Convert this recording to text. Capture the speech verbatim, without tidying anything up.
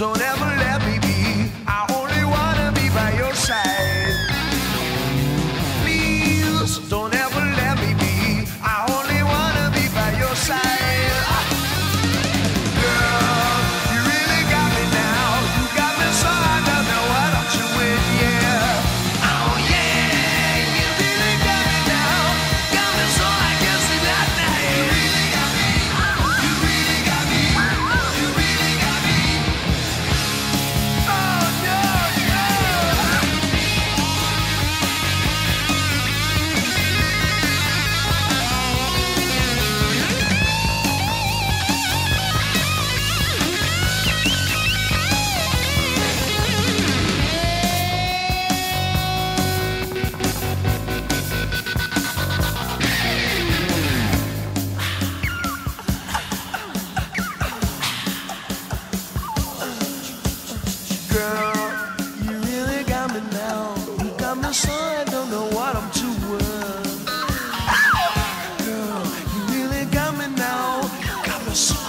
Don't ever let me be. I only wanna be by your side. Please don't ever let me be. I only wanna be by your side. Girl, you really got me now. You got me so I don't know what I'm doing, yeah. Oh yeah, you really got me now. Got me so I can't sleep at night. You really got me. You really got me. You really got me. Oh no, girl, you really got me now. You got me so I don't know what I'm doing. Girl, you really got me now. You got me so